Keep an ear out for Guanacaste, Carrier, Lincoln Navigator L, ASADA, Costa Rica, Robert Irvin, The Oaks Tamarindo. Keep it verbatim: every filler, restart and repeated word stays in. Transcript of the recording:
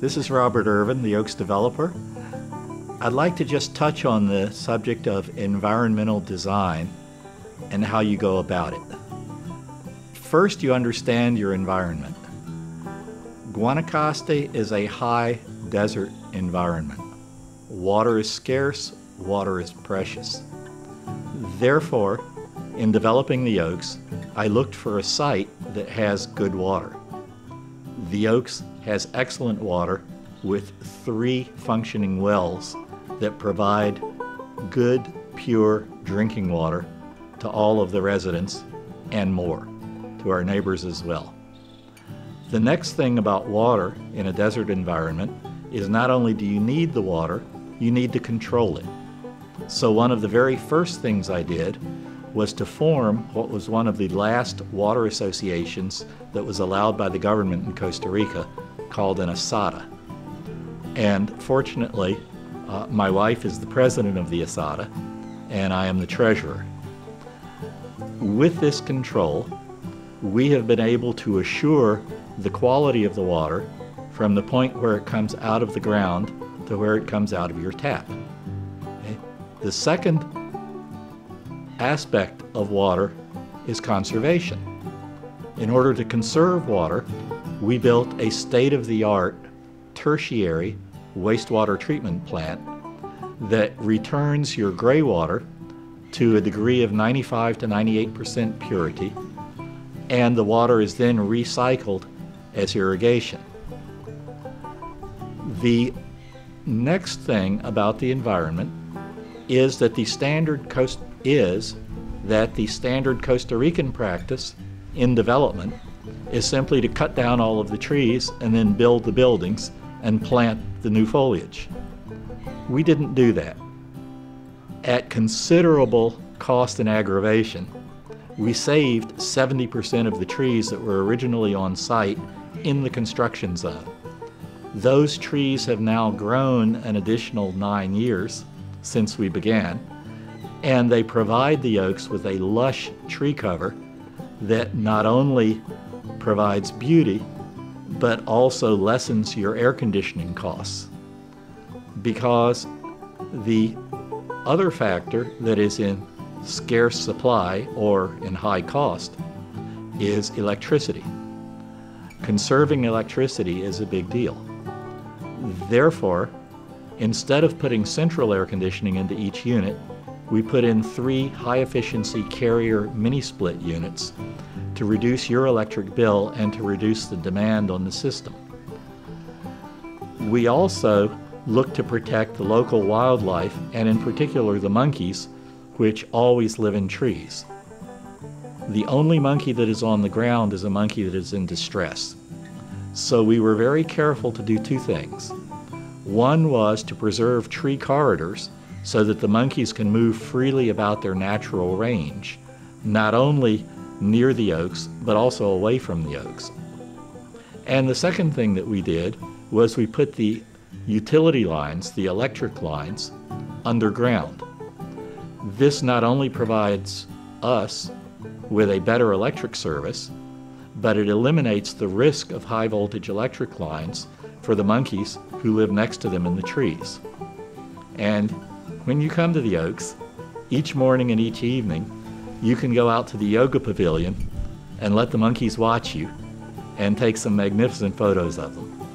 This is Robert Irvin, the Oaks developer. I'd like to just touch on the subject of environmental design and how you go about it. First, you understand your environment. Guanacaste is a high desert environment. Water is scarce, water is precious. Therefore, in developing the Oaks, I looked for a site that has good water. The Oaks has excellent water with three functioning wells that provide good, pure drinking water to all of the residents and more, to our neighbors as well. The next thing about water in a desert environment is not only do you need the water, you need to control it. So one of the very first things I did was to form what was one of the last water associations that was allowed by the government in Costa Rica, called an ASADA. And fortunately, uh, my wife is the president of the ASADA, and I am the treasurer. With this control, we have been able to assure the quality of the water from the point where it comes out of the ground to where it comes out of your tap. Okay? The second aspect of water is conservation. In order to conserve water, we built a state-of-the-art tertiary wastewater treatment plant that returns your gray water to a degree of ninety-five to ninety-eight percent purity, and the water is then recycled as irrigation. The next thing about the environment is that the standard coast is that the standard Costa Rican practice in development is simply to cut down all of the trees and then build the buildings and plant the new foliage. We didn't do that. At considerable cost and aggravation, we saved seventy percent of the trees that were originally on site in the construction zone. Those trees have now grown an additional nine years since we began, and they provide the Oaks with a lush tree cover that not only provides beauty, but also lessens your air conditioning costs. Because the other factor that is in scarce supply or in high cost is electricity. Conserving electricity is a big deal. Therefore, instead of putting central air conditioning into each unit, we put in three high-efficiency Carrier mini-split units to reduce your electric bill and to reduce the demand on the system. We also look to protect the local wildlife, and in particular the monkeys, which always live in trees. The only monkey that is on the ground is a monkey that is in distress. So we were very careful to do two things. One was to preserve tree corridors so that the monkeys can move freely about their natural range, not only near the Oaks, but also away from the Oaks. And the second thing that we did was we put the utility lines, the electric lines, underground. This not only provides us with a better electric service, but it eliminates the risk of high voltage electric lines for the monkeys who live next to them in the trees. And when you come to the Oaks, each morning and each evening, you can go out to the yoga pavilion and let the monkeys watch you and take some magnificent photos of them.